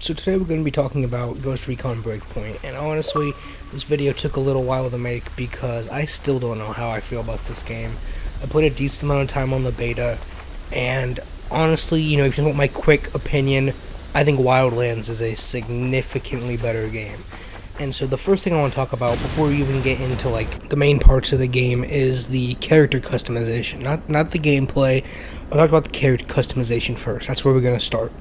So today we're going to be talking about Ghost Recon Breakpoint, and honestly, this video took a little while to make because I still don't know how I feel about this game. I put a decent amount of time on the beta, and honestly, you know, if you want my quick opinion, I think Wildlands is a significantly better game. And so the first thing I want to talk about before we even get into like the main parts of the game is the character customization, not the gameplay. I'll talk about the character customization first. That's where we're gonna start.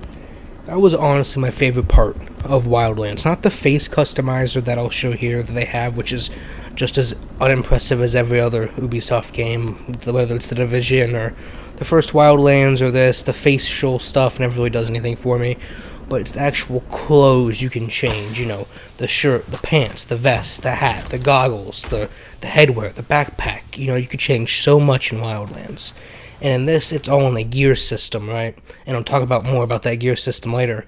That was honestly my favorite part of Wildlands. Not the face customizer that I'll show here that they have, which is just as unimpressive as every other Ubisoft game, whether it's The Division or the first Wildlands or this. The facial stuff never really does anything for me. But it's the actual clothes you can change, you know, the shirt, the pants, the vest, the hat, the goggles, the headwear, the backpack. You know, you could change so much in Wildlands. And in this, it's all in the gear system, right? And I'll talk about more about that gear system later.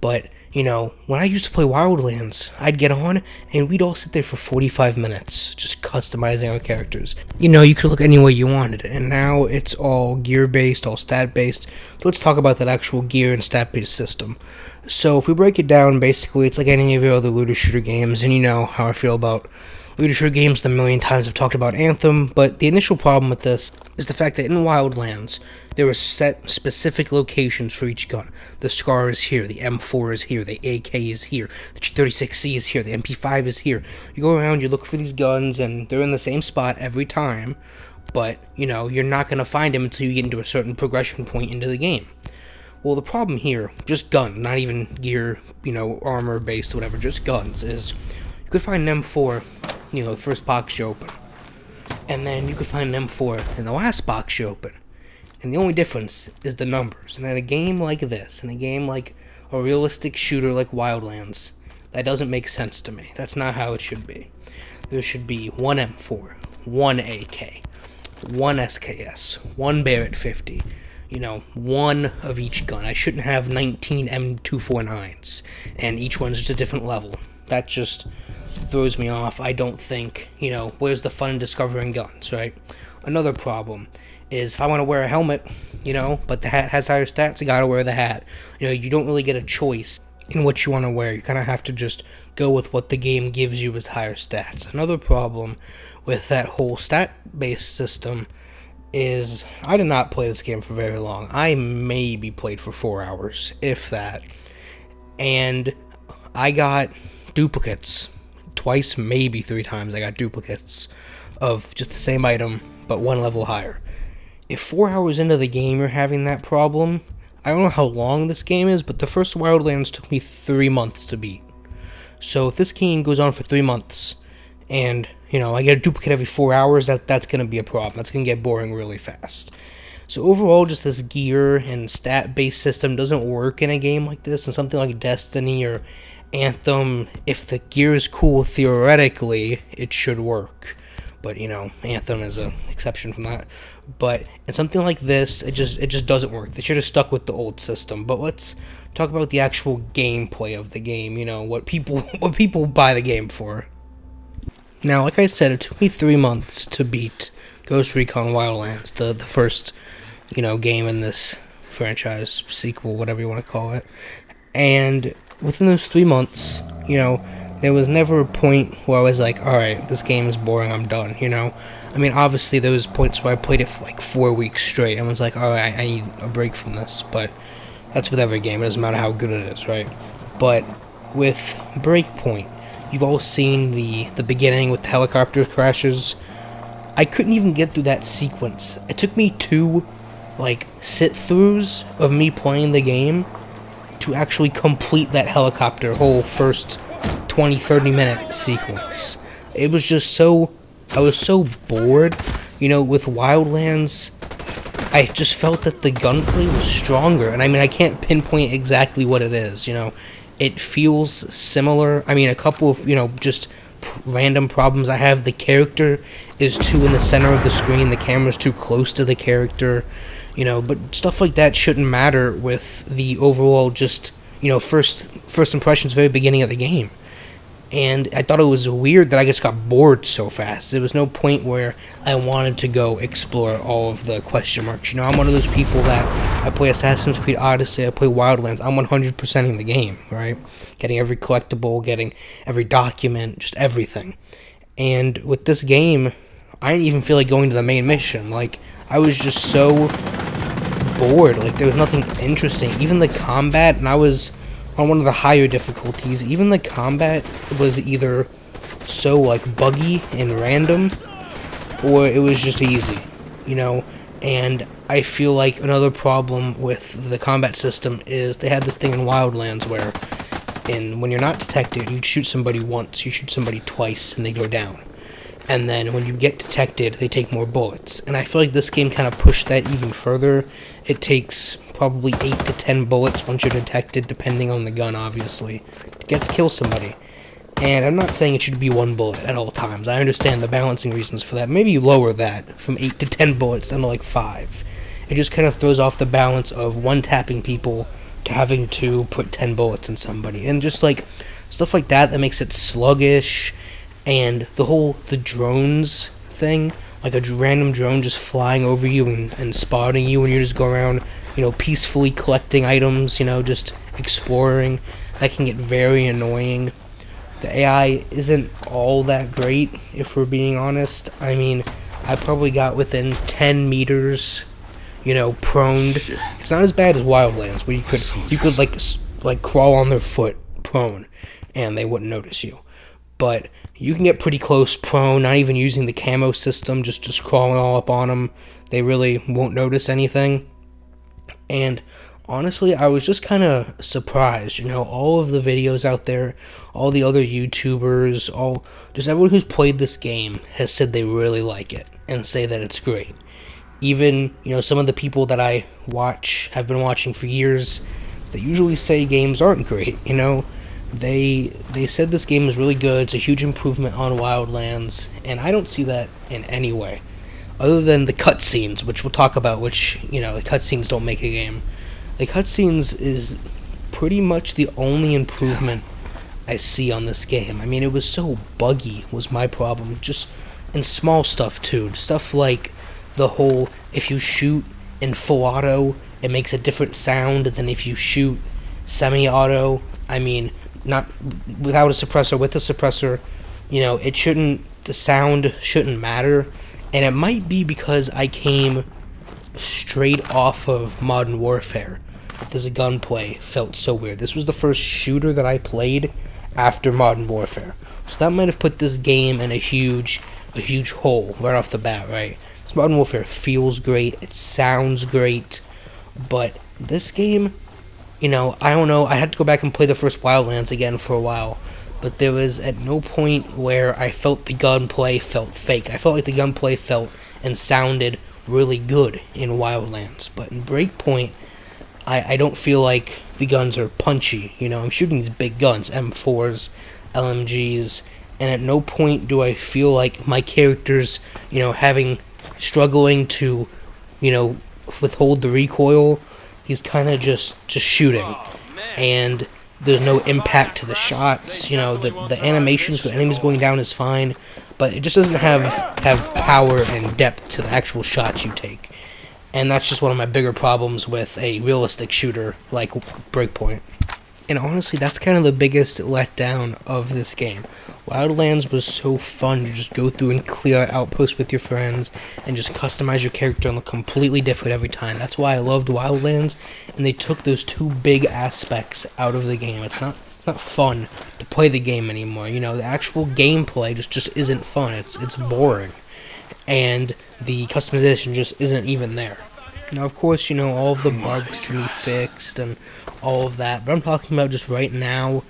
But, you know, when I used to play Wildlands, I'd get on and we'd all sit there for 45 minutes just customizing our characters. You know, you could look any way you wanted, and now it's all gear-based, all stat-based. So let's talk about that actual gear and stat-based system. So if we break it down, basically, it's like any of your other looter shooter games, and you know how I feel about looter shooter games. The million times I've talked about Anthem, but the initial problem with this is the fact that in Wildlands, there were set specific locations for each gun. The Scar is here, the M4 is here, the AK is here, the G36C is here, the MP5 is here. You go around, you look for these guns, and they're in the same spot every time, but, you know, you're not going to find them until you get into a certain progression point into the game. Well, the problem here, just gun, not even gear, you know, armor-based, whatever, just guns, is you could find an M4, you know, the first box you open. And then you could find an M4 in the last box you open. And the only difference is the numbers. And in a game like this, in a game like a realistic shooter like Wildlands, that doesn't make sense to me. That's not how it should be. There should be one M4, one AK, one SKS, one Barrett 50, you know, one of each gun. I shouldn't have 19 M249s, and each one's just a different level. That just throws me off. I don't think, you know, where's the fun in discovering guns, right? Another problem is if I want to wear a helmet, you know, but the hat has higher stats, you gotta wear the hat. You know, you don't really get a choice in what you want to wear. You kind of have to just go with what the game gives you as higher stats. Another problem with that whole stat-based system is I did not play this game for very long. I maybe played for 4 hours, if that. And I got duplicates. Twice, maybe three times, I got duplicates of just the same item, but one level higher. If 4 hours into the game you're having that problem, I don't know how long this game is, but the first Wildlands took me 3 months to beat. So if this game goes on for 3 months, and, you know, I get a duplicate every 4 hours, that's going to be a problem. That's going to get boring really fast. So overall, just this gear and stat-based system doesn't work in a game like this, and something like Destiny or Anthem, if the gear is cool, theoretically, it should work. But, you know, Anthem is an exception from that. But in something like this, it just doesn't work. They should have stuck with the old system. But let's talk about the actual gameplay of the game, you know, what people buy the game for. Now, like I said, it took me 3 months to beat Ghost Recon Wildlands, the first, you know, game in this franchise, sequel, whatever you want to call it. And within those 3 months, you know, there was never a point where I was like, alright, this game is boring, I'm done, you know? I mean, obviously, there was points where I played it for like 4 weeks straight and was like, alright, I need a break from this, but that's with every game, it doesn't matter how good it is, right? But with Breakpoint, you've all seen the beginning with the helicopter crashes. I couldn't even get through that sequence. It took me two, like, sit-throughs of me playing the game to actually complete that helicopter whole first 20-30 minute sequence. It was just so, I was so bored, you know, with Wildlands. I just felt that the gunplay was stronger, and I mean, I can't pinpoint exactly what it is, you know. It feels similar. I mean, a couple of, you know, just random problems I have. The character is too in the center of the screen, the camera's too close to the character. You know, but stuff like that shouldn't matter with the overall just, you know, first impressions, very beginning of the game. And I thought it was weird that I just got bored so fast. There was no point where I wanted to go explore all of the question marks. You know, I'm one of those people that I play Assassin's Creed Odyssey, I play Wildlands. I'm 100%ing the game, right? Getting every collectible, getting every document, just everything. And with this game, I didn't even feel like going to the main mission. Like, I was just so bored. Like, there was nothing interesting. Even the combat, and I was on one of the higher difficulties, even the combat was either so, like, buggy and random, or it was just easy, you know? And I feel like another problem with the combat system is they had this thing in Wildlands where, when you're not detected, you shoot somebody once, you shoot somebody twice, and they go down. And then when you get detected, they take more bullets. And I feel like this game kind of pushed that even further. It takes probably 8 to 10 bullets once you're detected, depending on the gun, obviously, to get to kill somebody. And I'm not saying it should be one bullet at all times. I understand the balancing reasons for that. Maybe you lower that from 8 to 10 bullets down to like 5. It just kind of throws off the balance of one-tapping people to having to put 10 bullets in somebody. And just like stuff like that, that makes it sluggish. And the drones thing, like a random drone just flying over you and spotting you, and you just go around, you know, peacefully collecting items, you know, just exploring. That can get very annoying. The AI isn't all that great, if we're being honest. I mean, I probably got within 10 meters, you know, proned. Shit. It's not as bad as Wildlands, where you could like crawl on their foot prone, and they wouldn't notice you. But you can get pretty close prone, not even using the camo system, just crawling all up on them. They really won't notice anything. And honestly, I was just kind of surprised, you know, all of the videos out there, all the other YouTubers, just everyone who's played this game has said they really like it and say that it's great. Even, you know, some of the people that I have been watching for years, that usually say games aren't great, you know. They said this game is really good, it's a huge improvement on Wildlands, and I don't see that in any way. Other than the cutscenes, which we'll talk about, which, you know, the cutscenes don't make a game. The cutscenes is pretty much the only improvement I see on this game. I mean, it was so buggy, was my problem. Just, and small stuff too. Stuff like the whole, if you shoot in full auto, it makes a different sound than if you shoot semi-auto. I mean, not without a suppressor, with a suppressor, you know, it shouldn't, the sound shouldn't matter. And it might be because I came straight off of Modern Warfare. There's a gunplay felt so weird. This was the first shooter that I played after Modern Warfare. So that might have put this game in a huge hole right off the bat, right? Modern Warfare feels great, it sounds great, but this game, you know, I don't know, I had to go back and play the first Wildlands again for a while, but there was at no point where I felt the gunplay felt fake. I felt like the gunplay felt and sounded really good in Wildlands, but in Breakpoint, I don't feel like the guns are punchy, you know, I'm shooting these big guns, M4s, LMGs, and at no point do I feel like my character's, you know, struggling to, you know, withhold the recoil. He's kind of just shooting, and there's no impact to the shots, you know, the animations for the enemies going down is fine, but it just doesn't have power and depth to the actual shots you take, and that's just one of my bigger problems with a realistic shooter like Breakpoint. And honestly, that's kind of the biggest letdown of this game. Wildlands was so fun to just go through and clear out outposts with your friends and just customize your character and look completely different every time. That's why I loved Wildlands, and they took those two big aspects out of the game. It's not fun to play the game anymore. You know, the actual gameplay just isn't fun. It's boring, and the customization just isn't even there. Now, of course, you know, all of the bugs can be fixed and all of that, but I'm talking about just right now,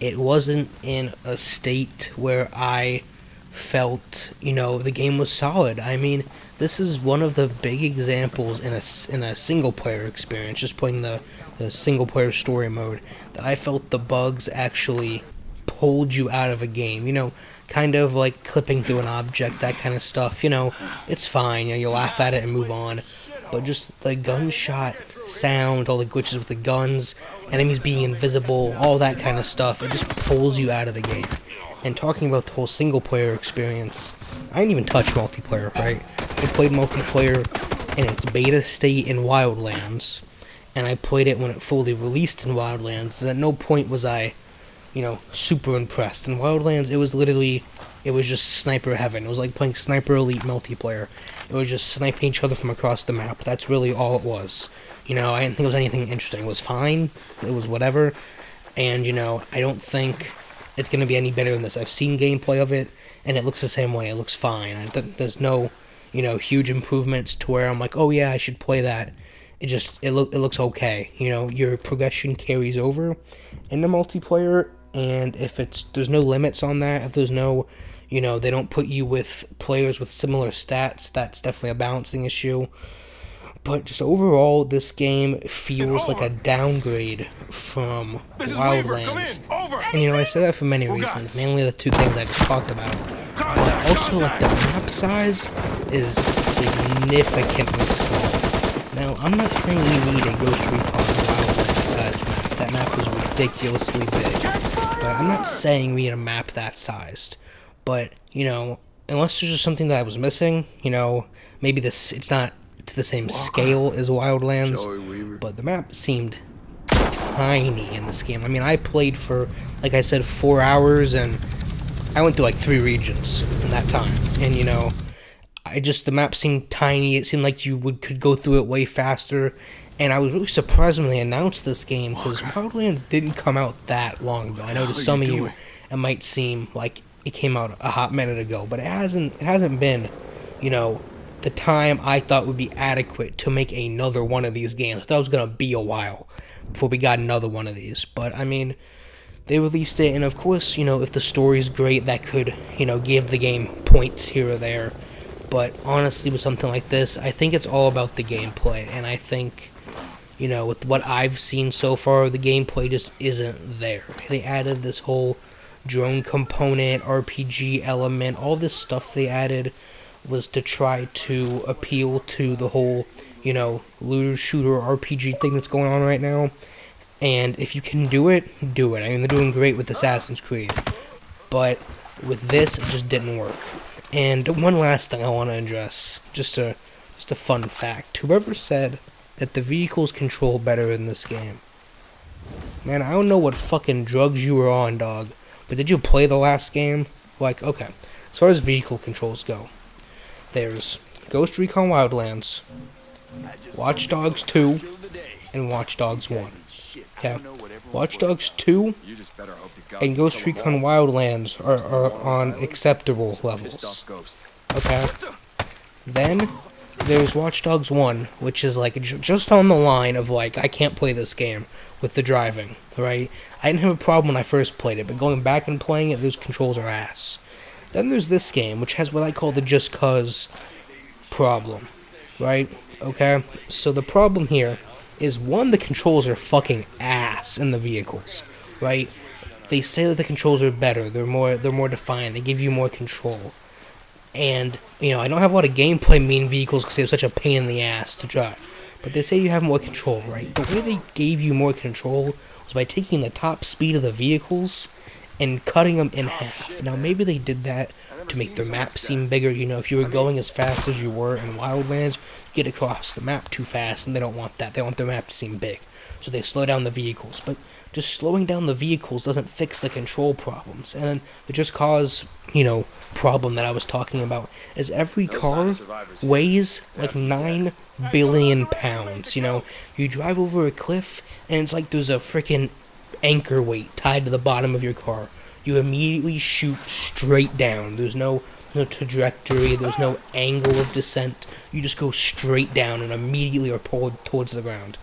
it wasn't in a state where I felt, you know, the game was solid. I mean, this is one of the big examples in a single-player experience, just playing the single-player story mode, that I felt the bugs actually pulled you out of a game, you know, kind of like clipping through an object, that kind of stuff, you know, it's fine, you know, you laugh at it and move on. but just the gunshot sound, all the glitches with the guns, enemies being invisible, all that kind of stuff, it just pulls you out of the game. And talking about the whole single player experience, I didn't even touch multiplayer, right? I played multiplayer in its beta state in Wildlands, and I played it when it fully released in Wildlands, and at no point was I, you know, super impressed. In Wildlands, it was literally, it was just sniper heaven. It was like playing Sniper Elite multiplayer. It was just sniping each other from across the map. That's really all it was. You know, I didn't think it was anything interesting. It was fine. It was whatever. And, you know, I don't think it's going to be any better than this. I've seen gameplay of it, and it looks the same way. It looks fine. There's no, you know, huge improvements to where I'm like, oh yeah, I should play that. It just, it looks okay. You know, your progression carries over in the multiplayer, and if it's, there's no limits on that, if there's no, you know, they don't put you with players with similar stats, that's definitely a balancing issue. But just overall, this game feels like a downgrade from Wildlands. And you know, I say that for many reasons, mainly the two things I just talked about. But also, like, the map size is significantly small. Now, I'm not saying we need a Ghost Recon Wildlands sized map. That map was ridiculously big. But I'm not saying we need a map that sized. But, you know, unless there's just something that I was missing, you know, maybe this, it's not to the same scale as Wildlands, but the map seemed tiny in this game. I mean, I played for, like I said, 4 hours, and I went through like 3 regions in that time. And, you know, I just, the map seemed tiny. It seemed like you could go through it way faster. And I was really surprised when they announced this game, because Wildlands didn't come out that long ago. I know to some of you, it might seem like it came out a hot minute ago, but it hasn't been, you know, the time I thought would be adequate to make another one of these games. I thought it was gonna be a while before we got another one of these, but I mean, they released it, and of course, you know, if the story's great, that could, you know, give the game points here or there, but honestly, with something like this, I think it's all about the gameplay, and I think, you know, with what I've seen so far, the gameplay just isn't there. They added this whole drone component, RPG element, all this stuff they added was to try to appeal to the whole, you know, looter shooter RPG thing that's going on right now. And if you can do it, do it. I mean, they're doing great with Assassin's Creed, but with this, it just didn't work. And one last thing I want to address, just a fun fact. Whoever said that the vehicles control better in this game, man, I don't know what fucking drugs you were on, dog. But did you play the last game? Like, okay, as far as vehicle controls go, there's Ghost Recon Wildlands, Watch Dogs 2, and Watch Dogs 1. Okay, Watch Dogs 2 and Ghost Recon Wildlands are on acceptable levels. Okay, then there's Watch Dogs 1, which is like just on the line of like, I can't play this game with the driving, right? I didn't have a problem when I first played it, but going back and playing it, those controls are ass. Then there's this game, which has what I call the Just Cause problem, right? Okay, so the problem here is, one, the controls are fucking ass in the vehicles, right? They say that the controls are better, they're more defined, they give you more control. And, you know, I don't have a lot of gameplay mean vehicles because they have such a pain in the ass to drive. But they say you have more control, right? The way they gave you more control was by taking the top speed of the vehicles and cutting them in half. Now, maybe they did that to make their map seem bigger. You know, if you were going as fast as you were in Wildlands, you get across the map too fast, and they don't want that. They want their map to seem big. So they slow down the vehicles. But just slowing down the vehicles doesn't fix the control problems. And it just caused, you know, problem that I was talking about is every car weighs like 9 billion pounds. You know, you drive over a cliff and it's like there's a freaking anchor weight tied to the bottom of your car. You immediately shoot straight down. There's no trajectory, there's no angle of descent. You just go straight down and immediately are pulled towards the ground.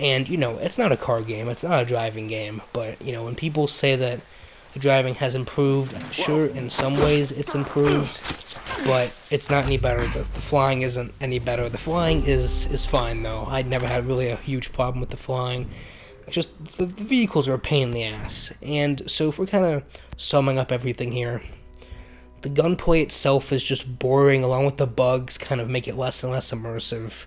And, you know, it's not a car game, it's not a driving game, but, you know, when people say that the driving has improved, I'm sure in some ways it's improved, but it's not any better. The flying isn't any better. The flying is fine, though. I never had really a huge problem with the flying. It's just the vehicles are a pain in the ass. And so if we're kind of summing up everything here, the gunplay itself is just boring, along with the bugs kind of make it less and less immersive.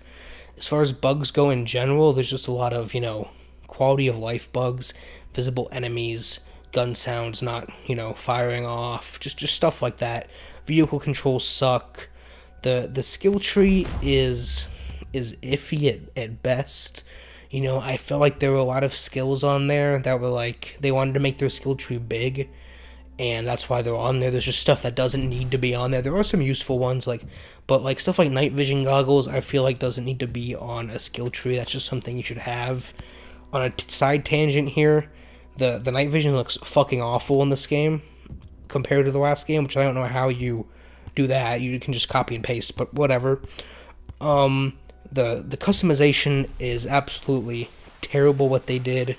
As far as bugs go in general, there's just a lot of, you know, quality of life bugs, visible enemies, gun sounds not, you know, firing off, just stuff like that. Vehicle controls suck. The skill tree is iffy at best. You know, I felt like there were a lot of skills on there that were like, they wanted to make their skill tree big, and that's why they're on there. There's just stuff that doesn't need to be on there. There are some useful ones, but stuff like night vision goggles, I feel like doesn't need to be on a skill tree. That's just something you should have. On a side tangent here, the night vision looks fucking awful in this game compared to the last game, which I don't know how you do that. You can just copy and paste, but whatever. The customization is absolutely terrible, what they did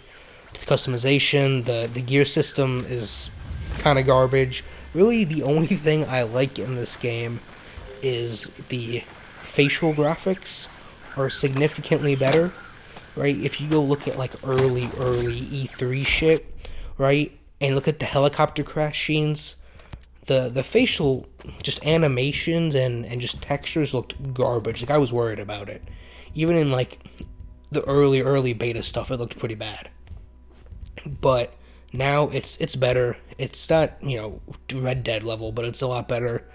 to the customization. The gear system is kind of garbage. Really, the only thing I like in this game is the facial graphics are significantly better, right? If you go look at, like, early E3 shit, right, and look at the helicopter crash scenes, the facial just animations and just textures looked garbage. Like, I was worried about it. Even in, like, the early beta stuff, it looked pretty bad. But now it's better. It's not, you know, Red Dead level, but it's a lot better.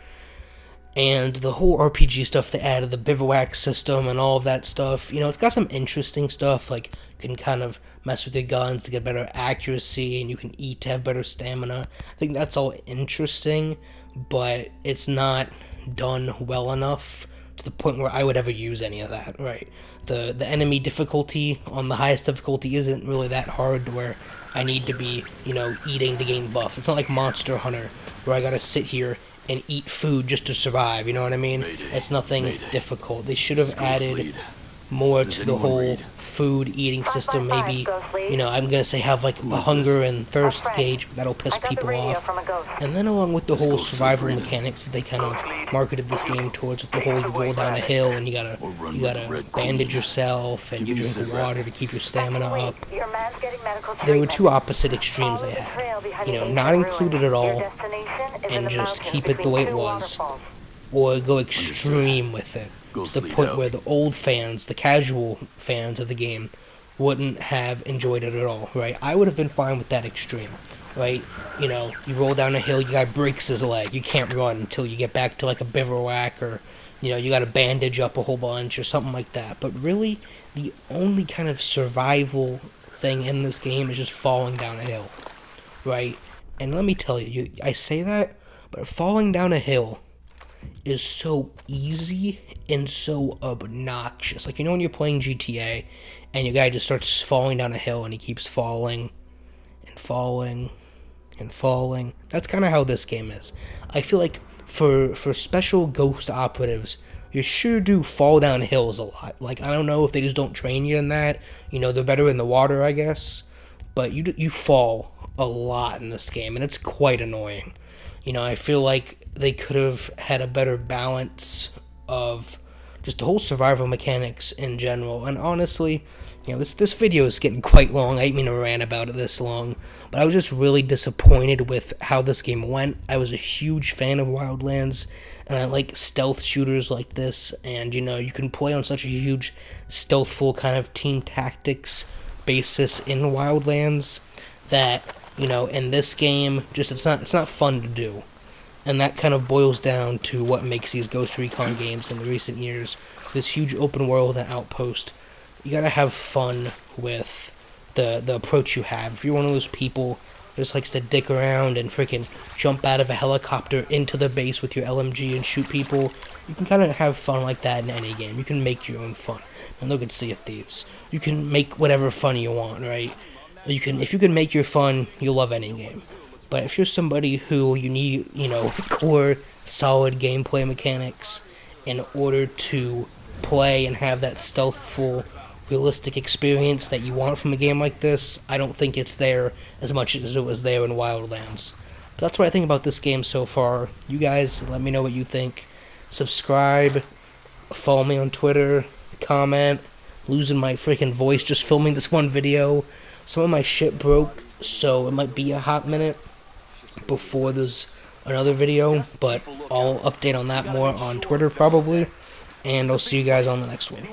And the whole RPG stuff they added, the bivouac system and all of that stuff, you know, it's got some interesting stuff, like, you can kind of mess with your guns to get better accuracy, and you can eat to have better stamina. I think that's all interesting, but it's not done well enough to the point where I would ever use any of that, right? The enemy difficulty on the highest difficulty isn't really that hard to where I need to be, you know, eating to gain buff. It's not like Monster Hunter, where I gotta sit here and eat food just to survive, you know what I mean? Mayday, it's nothing mayday. Difficult. They should have added more to the whole food eating system. Maybe, you know, I'm gonna say have like a hunger and thirst gauge, but that'll piss people off. And then along with the whole survival mechanics that they kind of marketed this game towards, with the whole you roll down a hill and you gotta bandage yourself and you drink water to keep your stamina up. There were two opposite extremes they had. You know, not include it at all and just keep it the way it was, or go extreme with it. To the point where the old fans, the casual fans of the game, wouldn't have enjoyed it at all, right? I would have been fine with that extreme, right? You know, you roll down a hill, you guy breaks his leg, you can't run until you get back to like a bivouac, or, you know, you gotta bandage up a whole bunch or something like that. But really, the only kind of survival thing in this game is just falling down a hill, right? And let me tell you, I say that, but falling down a hill is so easy and so obnoxious. Like, you know when you're playing GTA and your guy just starts falling down a hill and he keeps falling and falling and falling? That's kind of how this game is. I feel like for special ghost operatives, you sure do fall down hills a lot. Like, I don't know if they just don't train you in that. You know, they're better in the water, I guess. But you fall a lot in this game, and it's quite annoying. You know, I feel like they could have had a better balance of just the whole survival mechanics in general. And honestly, you know, this video is getting quite long. I didn't mean to rant about it this long, but I was just really disappointed with how this game went. I was a huge fan of Wildlands, and I like stealth shooters like this, and, you know, you can play on such a huge stealthful kind of team tactics basis in Wildlands that, you know, in this game, just it's not fun to do. And that kind of boils down to what makes these Ghost Recon games in the recent years. This huge open world and outpost. You gotta have fun with the approach you have. If you're one of those people who just likes to dick around and freaking jump out of a helicopter into the base with your LMG and shoot people, you can kind of have fun like that in any game. You can make your own fun. And look at Sea of Thieves. You can make whatever fun you want, right? If you can make your fun, you'll love any game. But if you're somebody who you need, you know, core, solid gameplay mechanics in order to play and have that stealthful, realistic experience that you want from a game like this, I don't think it's there as much as it was there in Wildlands. But that's what I think about this game so far. You guys, let me know what you think. Subscribe, follow me on Twitter, comment. Losing my freaking voice just filming this one video. Some of my shit broke, so it might be a hot minute before there's another video, but I'll update on that more on Twitter probably. and I'll see you guys on the next one.